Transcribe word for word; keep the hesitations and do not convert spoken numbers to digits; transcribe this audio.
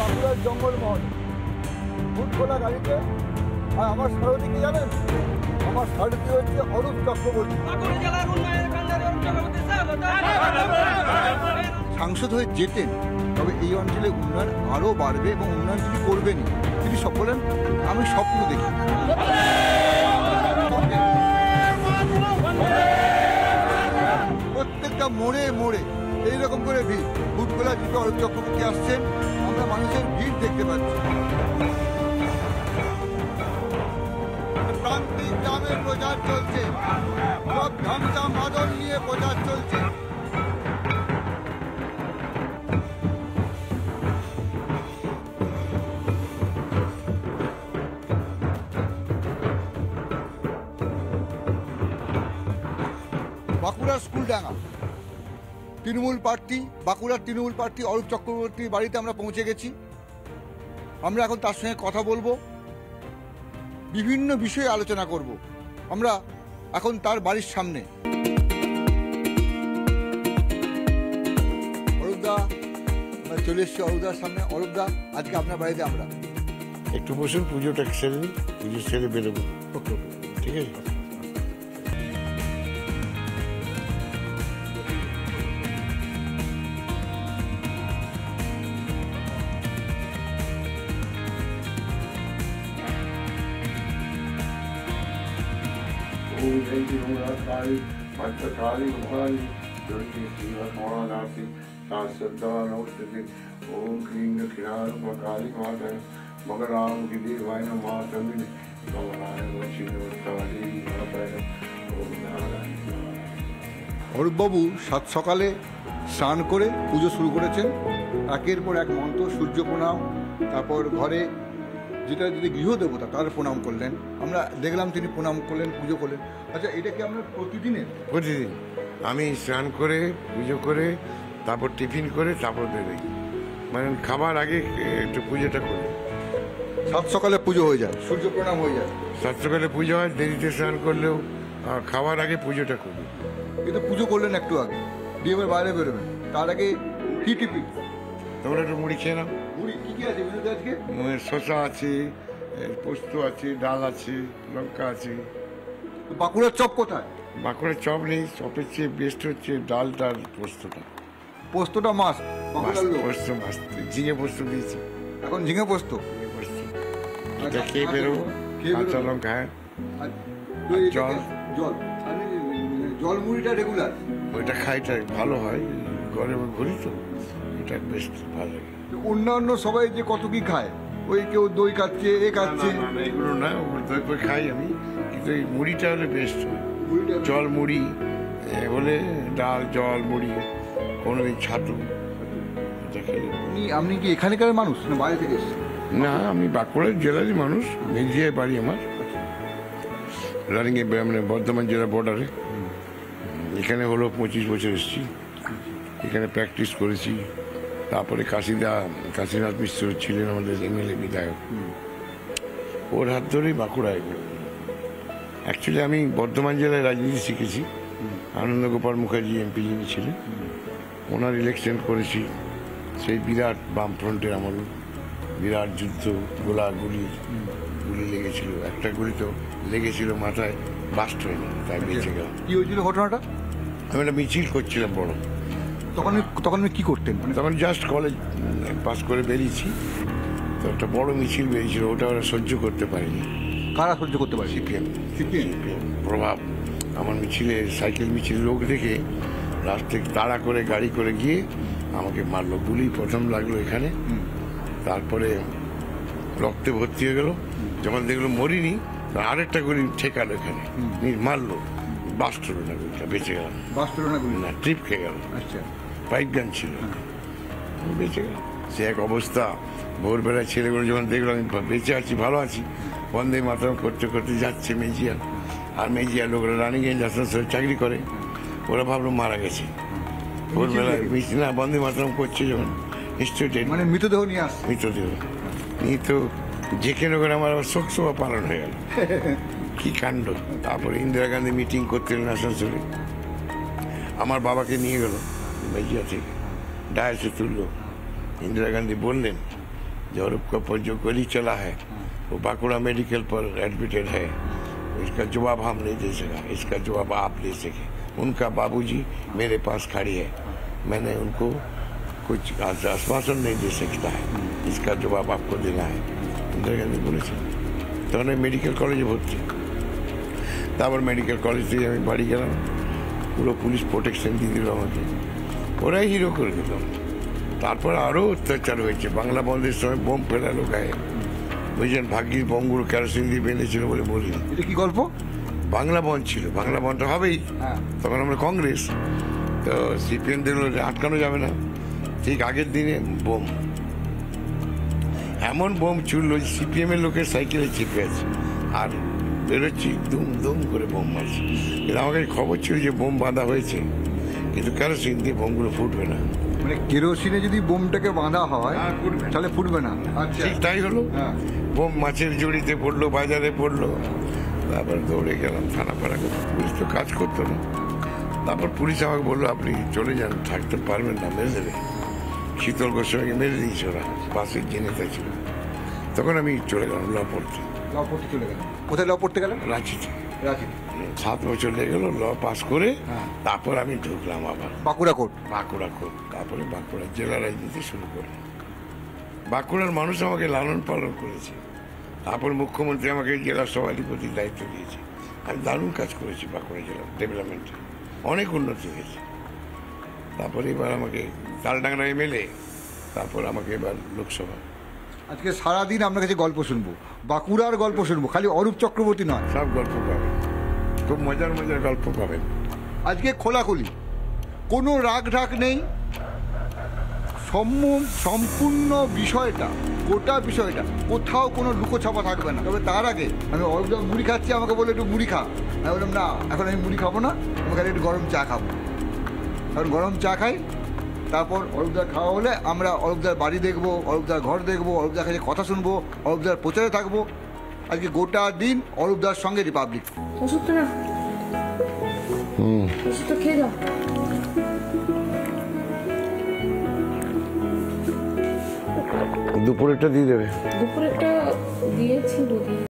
বাঁকুড়ার জঙ্গলমহল ভূত খোলা গাড়িতে। আর আমার সারথি কি জানেন? আমার সারথি হচ্ছে অরূপ চক্রবর্তী। সাংসদ হয়ে যেতেন, তবে এই অঞ্চলে উন্নয়ন আরও বাড়বে এবং উন্নয়ন তিনি করবেনই। তিনি সকলেন আমি স্বপ্ন দেখি। প্রত্যেকটা মোড়ে মোড়ে এইরকম করে ভিড়। ভূতখোলা জিতে অরূপ চক্রবর্তী আসছেন, আমরা মানুষের ভিড় দেখতে পাচ্ছি। প্রান্তিক গ্রামের প্রচার চলছে, সব ধামটা মাদল নিয়ে প্রচার চলছে। বাঁকুড়া স্কুল ডাঙ্গা, তৃণমূল প্রার্থী বাঁকুড়ার তৃণমূল প্রার্থী অরূপ চক্রবর্তীর বাড়িতে আমরা পৌঁছে গেছি। আমরা এখন তার সঙ্গে কথা বলবো, বিভিন্ন বিষয়ে আলোচনা করব। আমরা এখন তার বাড়ির সামনে। অরূপদা, চলে এসছি অরূপদার সামনে। অরূপদা, আজকে আপনার বাড়িতে আমরা একটু বসুন, পুজোটা সেরে নিই, পুজো সেরে বেরোবো। ঠিক আছে। काली मत काली भवानी दुर्गी शिवा महानासी शाश्वतानोस्ति ओम क्रीम खिलार काली माता मगराम गिरी वाय नमः चंदिनी कमलाय वशिनोत्ताली अभय ओम नारायण। অরূপ বাবু সাত সকালে স্নান করে পুজো শুরু করেছেন। একের পর এক মন্ত্র, সূর্য প্রণাম, তারপর ঘরে যেটা যদি গৃহদেবতা তার প্রণাম করলেন, আমরা দেখলাম তিনি প্রণাম করলেন, পুজো করলেন। আচ্ছা, এটা কি আমরা প্রতিদিনের? প্রতিদিন আমি স্নান করে পুজো করে তারপর টিফিন করে তারপর বেরোই, মানে খাবার আগে একটু পুজোটা করি। সাত সকালে পুজো হয়ে যায়, সূর্য প্রণাম হয়ে যায়, সাত সকালে পুজো হয়। দেরিতে স্নান করলেও খাবার আগে পুজোটা করি। কিন্তু পুজো করলেন একটু আগে, দিয়ে এবার বাইরে বেরোবেন, তার আগে কি টিফিন? তোমরা একটু মুড়ি খেয়ে নাও। শসা আছে, পোস্ত আছে, ডাল আছে, লঙ্কা আছে। বাঁকুড়ার চপ কোথায়? বাঁকুড়ার চপ নেই, চপের চেয়ে বেস্ট হচ্ছে ডালটা আর পোস্তটা। পোস্তটা মাস্ট, পোস্ত মাস্ট। ঝিঙে পোস্ত দিয়েছি এখন, ঝিঙে পোস্ত পোস্ত এটা খেয়ে বেরোবো। কাঁচা লঙ্কা, জল জল জল মুড়িটা রেগুলার ওইটা খাইটা ভালো হয়। ঘরে ঘুরি তো এটা বেস্ট ভালো লাগে। অন্যান্য সবাই যে কত কি খায়, ওই কেউ দই খাচ্ছে, এ খাচ্ছে, এগুলো না, দই করে খাই আমি। কিন্তু এই মুড়িটা হলে বেস্ট হয়, জল মুড়ি হলে ডাল জল মুড়ি, কোনো দিন ছাতু। আপনি কি এখানকার মানুষ না বাইরে থেকে এসেছেন? না, আমি বাঁকুড়ার জেলারই মানুষ, মেঘজিয়ায় বাড়ি আমার, রানিংয়ে মানে বর্ধমান জেলা বর্ডারে। এখানে হলো পঁচিশ বছর এসেছি, এখানে প্র্যাকটিস করেছি। তারপরে কাশিদা কাশীনাথ মিশ্র ছিলেন আমাদের এমএলএ বিধায়ক, ওর হাত ধরেই বাঁকুড়া এগুলো। অ্যাকচুয়ালি আমি বর্ধমান জেলায় রাজনীতি শিখেছি, আনন্দগোপাল মুখার্জি এমপি যিনি ছিলেন ওনার ইলেকশন করেছি। সেই বিরাট বামফ্রন্টের আমল, বিরাট যুদ্ধ, গোলাগুলি গুলি লেগেছিল, একটা গুলি তো লেগেছিল মাথায়, বাস্ট হয়ে গেল, তাই বেঁচে গেল। কী হয়েছিল ঘটনাটা? আমি একটা মিছিল করছিলাম বড়। তখন তখন আমি কী করতেন? মানে তখন জাস্ট কলেজ পাস করে বেরিয়েছি, তো একটা বড়ো মিছিল বেরিয়েছিল, ওটা ওরা সহ্য করতে পারেনি। কারা সহ্য করতে পারে? সিপিএম সিপিএম প্রভাব। আমার মিছিলে সাইকেল মিছিল লোক দেখে রাস্তায় তাড়া করে গাড়ি করে গিয়ে আমাকে মারলো, গুলি প্রথম লাগলো এখানে, তারপরে রক্তে ভর্তি হয়ে গেলো। যখন দেখলো মরিনি, আরেকটা গুলি ঠেকালো এখানে, মারলো, বাস্ট হলো না, গুলিটা বেঁচে গেল। বাস্ট হলো না, গুলি না, ট্রিপ খেয়ে গেল। আচ্ছা, পাইপ গান ছিল, বেঁচে গেল। সে এক অবস্থা, ভোরবেলায় ছেলেগুলো যখন দেখলাম বেঁচে আছি, ভালো আছি, বন্ধে মাতরম করতে করতে যাচ্ছে মেজিয়া। আর মেজিয়া লোকরা রানিংয়ে যাত্রার চাকরি করে, ওরা ভাবলো মারা গেছে। ভোরবেলায় না বন্ধে মাতরম করছে যখন, নিশ্চয়ই মানে মৃতদেহ নিয়ে আসছে, মৃতদেহ নিয়ে তো জেকে লোকের আমার আবার শোক সভা পালন হয়ে গেল, কী কাণ্ড। তারপরে ইন্দিরা গান্ধী মিটিং করতেন আসানসোলে, আমার বাবাকে নিয়ে গেল মেজিয়া থেকে, ডায়াসে তুললো। ইন্দিরা গান্ধী বললেন यूरोप का जो क्वेरी चला है वो बांकुड़ा मेडिकल पर एडमिटेड है, इसका जवाब हम नहीं दे सके, इसका जवाब आप ले सके। उनका बाबूजी मेरे पास खड़ी है, मैंने उनको कुछ आश्वासन नहीं दे सकता है, इसका जवाब आपको देना है। इंदिरा गांधी बोले तहने मेडिकल कॉलेज भर्ती, তারপর মেডিকেল কলেজ থেকে আমি বাড়ি গেলাম, পুরো পুলিশ প্রোটেকশন দিয়ে দিল আমাকে, ওরাই হিরো করে দিল। তারপর আরও অত্যাচার হয়েছে, বাংলা বন্ধের সময় বোম ফেলালো গায়ে, বুঝলেন, ভাগ্যিস বোমগুলো কেরোসিন দিয়ে বেঁধেছিল বলে বলি। এটা কি গল্প? বাংলা বন্ধ ছিল, বাংলা বন্ধটা হবেই, তখন আমরা কংগ্রেস, তো সিপিএমদের আটকানো যাবে না, ঠিক আগের দিনে বোম, এমন বোম ছুড়ল সিপিএমের লোকের সাইকেলে চেপে আছে আর বেরোচ্ছি দুম দুম করে বোম মারছে। কিন্তু আমাকে খবর ছিল যে বোম বাঁধা হয়েছে, কিন্তু কেরোসিন দিয়ে বোমগুলো ফুটবে না, মানে কেরোসিনে যদি বোমটাকে বাঁধা হয় তাহলে ফুটবে না। ঠিক তাই হলো, বোম মাছের জড়িতে পড়লো, বাজারে পড়লো। তারপর দৌড়ে গেলাম থানা পাড়া, পুলিশ তো কাজ করতো না। তারপর পুলিশ আমাকে বললো আপনি চলে যান, থাকতে পারবেন না, মেরে দেবে। শীতল গোস্বামীকে মেরে দিয়েছে ওরা, বাসের যে নেতা ছিল। তখন আমি চলে গেলাম ল পড়তে। লপড়তে চলে গেলাম। কোথায় ল পড়তে গেলাম? রাঁচিতে। রাঁচিতে সাত বছর লেগে গেল ল পাস করে। তারপর আমি ঢুকলাম আবার বাঁকুড়া কোর্ট, বাঁকুড়া কোর্ট, তারপরে বাঁকুড়া জেলা রাজনীতি শুরু করলাম। বাঁকুড়ার মানুষ আমাকে লালন পালন করেছে, তারপর মুখ্যমন্ত্রী আমাকে জেলা সভাধিপতির দায়িত্ব দিয়েছে। আমি দারুণ কাজ করেছি বাঁকুড়া জেলার ডেভেলপমেন্টে, অনেক উন্নতি হয়েছে। তারপরে এবার আমাকে তালডাংরা এমএলএ, তারপর আমাকে এবার লোকসভা। আজকে সারাদিন আপনার কাছে গল্প শুনবো, বাঁকুড়ার গল্প শুনবো, খালি অরূপ চক্রবর্তী নয়, সব গল্প পাবেন, খুব মজার মজার গল্প পাবেন। আজকে খোলাখুলি কোনো রাগ ঢাক নেই, সম্পূর্ণ বিষয়টা, গোটা বিষয়টা, কোথাও কোনো লুকোছাপা থাকবে না। তবে তার আগে আমি অরূপ মুড়ি খাচ্ছি, আমাকে বলে একটু মুড়ি খা, আমি বললাম না এখন আমি মুড়ি খাবো না, আমি খালি একটু গরম চা খাবো। কারণ গরম চা খাই, তারপর অরূপদার খাওয়া হলে আমরা অরূপদার বাড়ি দেখবো, অরূপদার ঘর দেখবো, অরূপদার কাছে কথা শুনবো, অরূপদার প্রচারে থাকবো। আজকে গোটা দিন অরূপদার সঙ্গে রিপাবলিক। দুপুরেরটা দিয়ে দেবে, দুপুরেরটা দিয়েছি।